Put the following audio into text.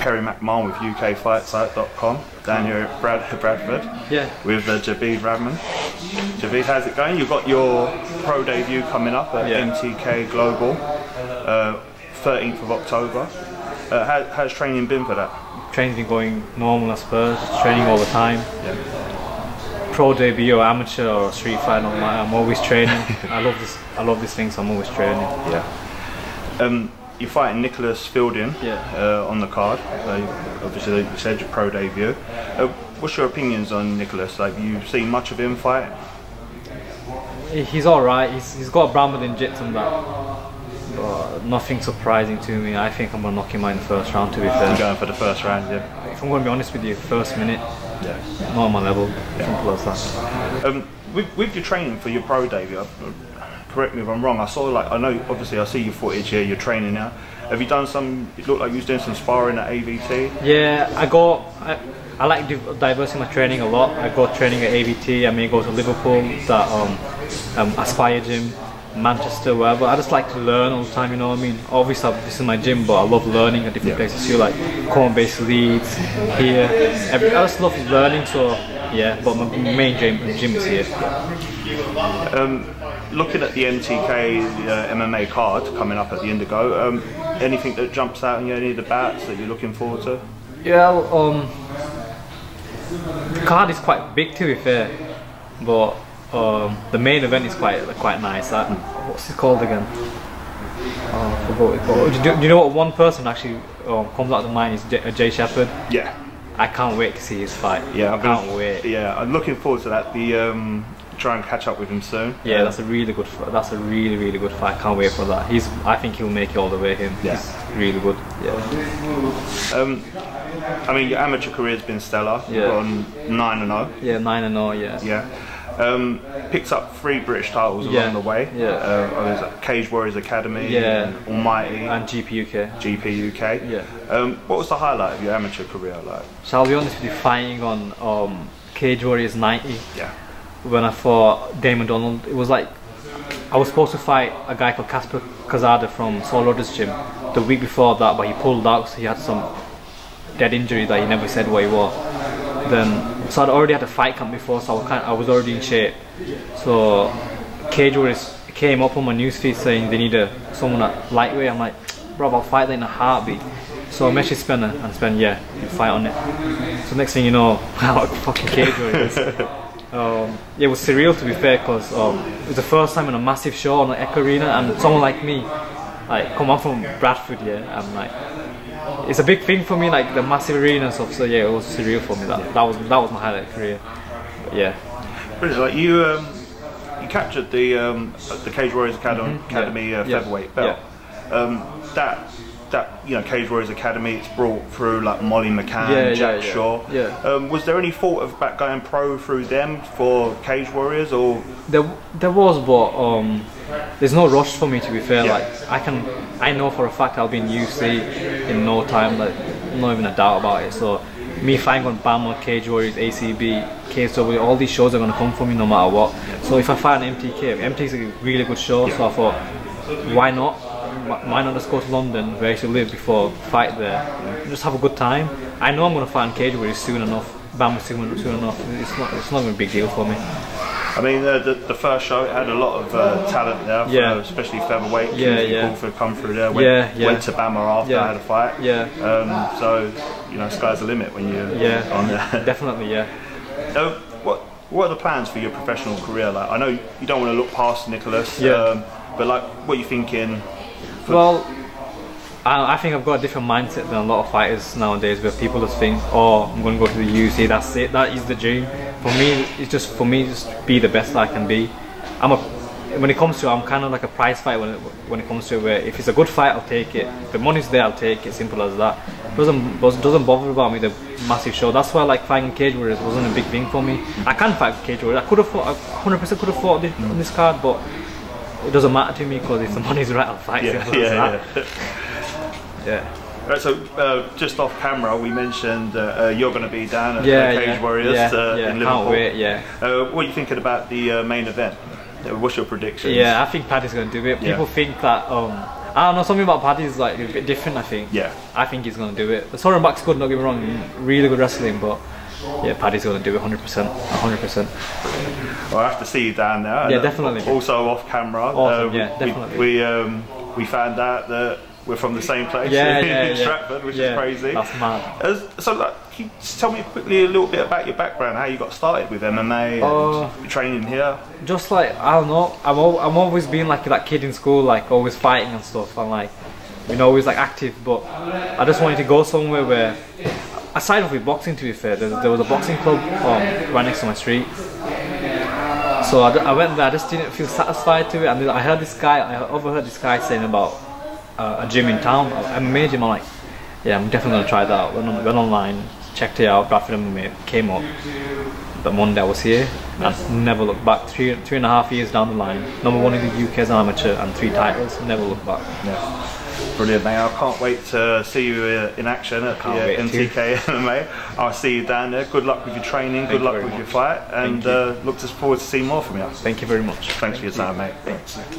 Perry McMahon with UKFightSite.com down here at Bradford. Yeah. With Jabeed Rahman. Jabeed, how's it going? You've got your pro debut coming up at MTK Global, 13th of October. How's training been for that? Training's been going normal, I suppose. Training all the time. Yeah. Pro debut, or amateur, or street fight, no matter. I'm always training. I love this thing, so I'm always training. Yeah. You're fighting Nicholas Fielding on the card. Obviously, like you said, your pro debut. What's your opinions on Nicholas? Like, you've seen much of him fight? He's all right. He's got a Brahman and jits and that. But nothing surprising to me. I think I'm gonna knock him out in the first round. To be fair, I'm going for the first round. Yeah. If I'm gonna be honest with you, first minute. Yeah. Not on my level. Simple as that. With your training for your pro debut. Correct me if I'm wrong. I saw, like, I know obviously I see your footage here. You're training now. Have you done some? It looked like you was doing some sparring at AVT. Yeah, I like diversifying my training a lot. I go training at AVT. I may go to Liverpool, that Aspire gym, Manchester, wherever. I just like to learn all the time. You know what I mean? Obviously, this is my gym, but I love learning at different places too, like Cornbase, Leeds, here. I just love learning. So yeah, but my main gym is here. Yeah. Looking at the MTK MMA card coming up at the Indigo, anything that jumps out on you, any of the bats that you're looking forward to? Yeah, the card is quite big to be fair, but the main event is quite nice. What's it called again? I forgot what it's called. Do you know what one person actually comes out of mine is J Shepherd? Yeah. I can't wait to see his fight. Yeah, I can't wait. Yeah, I'm looking forward to that. The try and catch up with him soon. Yeah, that's a really good. That's a really, really good fight. I can't wait for that. He's. I think he'll make it all the way. Him. Yeah. He's really good. Yeah. I mean, your amateur career's been stellar. Yeah. You've gone 9-0. Yeah, 9-0. Yeah. Yeah. Picked up 3 British titles along the way. Yeah. Cage Warriors Academy. Yeah. And Almighty. And GP UK. Yeah. What was the highlight of your amateur career like? Shall we honest with you, fighting on Cage Warriors 90. Yeah. When I fought Damon Donald, it was like I was supposed to fight a guy called Casper Cazada from Soul Lotus gym the week before that, but he pulled out because he had some dead injury that he never said what it was. Then, so I'd already had a fight camp before, so I was already in shape. So Cage Warriors came up on my newsfeed saying they need someone at lightweight. I'm like, bro, I'll fight that in a heartbeat. So I messaged Spencer and Spencer, you fight on it. So next thing you know, wow, fucking Cage Warriors. It was surreal to be fair, because it was the first time in a massive show on Echo Arena, and someone like me, like, come on from Bradford, I'm like, it's a big thing for me, like the massive arena and stuff. So yeah, it was surreal for me. That was my highlight career. But, yeah. Brilliant. Like you captured the Cage Warriors Academy, featherweight belt. Yeah. That you know, Cage Warriors Academy, it's brought through like Molly McCann, Jack Shaw. Yeah. Was there any thought of going pro through them for Cage Warriors, or? There was, but there's no rush for me to be fair. Yeah. Like I know for a fact I'll be in UFC in no time. Like not even a doubt about it. So me fighting on BAMMA, Cage Warriors, ACB, KSW, all these shows are gonna come for me no matter what. Yeah. So if I fight an MTK is a really good show. Yeah. So I thought, why not? Why not just go to London, where I should live, before fight there? Just have a good time. I know I'm going to fight in Cage Warriors soon enough. BAMMA soon enough. It's not even a big deal for me. I mean, the first show, it had a lot of talent there, especially featherweight. Crawford come through there. Went to BAMMA after I had a fight. Yeah. So you know, sky's the limit when you're on there. Definitely, yeah. What are the plans for your professional career? Like, I know you don't want to look past Nicholas. Yeah. But like, what are you thinking? Well, I think I've got a different mindset than a lot of fighters nowadays, where people just think, oh, I'm going to go to the UFC, that's it, that is the dream. For me, just be the best I can be. When it comes to it, I'm kind of like a prize fight when it comes to it, where if it's a good fight, I'll take it. If the money's there, I'll take it, simple as that. It doesn't bother about me, the massive show. That's why, like, fighting Cage Warriors wasn't a big thing for me. I can fight Cage Warriors. I could have fought, I 100% could have fought on this card, but it doesn't matter to me, because if the money's right, I'll fight. Right, so just off camera, we mentioned you're going to be down at Cage Warriors in Liverpool. Can't wait, what are you thinking about the main event? What's your prediction? Yeah, I think Paddy's going to do it. People think that I don't know, something about Paddy's like a bit different, I think. Yeah. I think he's going to do it. Soren Bucks good, don't get me wrong, really good wrestling, but yeah, Paddy's going to do it 100%. 100%. Well, I have to see you down there. Yeah, definitely. Also off camera. Awesome, yeah, definitely. We found out that we're from the same place, in Stratford, which is crazy. That's mad. So, like, can you just tell me quickly a little bit about your background, how you got started with MMA, and training here? Just like, I don't know, I'm always been like that kid in school, like always fighting and stuff, and like, you know, always like active, but I just wanted to go somewhere where, I signed off with boxing to be fair, there was a boxing club right next to my street. So I went there, I just didn't feel satisfied to it, and then I heard this guy, I overheard this guy saying about a gym in town, an MMA gym. I'm like, yeah, I'm definitely going to try that out. Went online, checked it out, Bradford MMA came up. That Monday I was here, I've never looked back. Three and a half years down the line, #1 in the UK as an amateur and 3 titles, never looked back. Yeah. Brilliant, mate. I can't wait to see you in action at the MTK MMA. I'll see you down there. Good luck with your training, good luck with your fight, and look forward to seeing more from you. Thank you very much. Thanks for your time, mate. Thanks.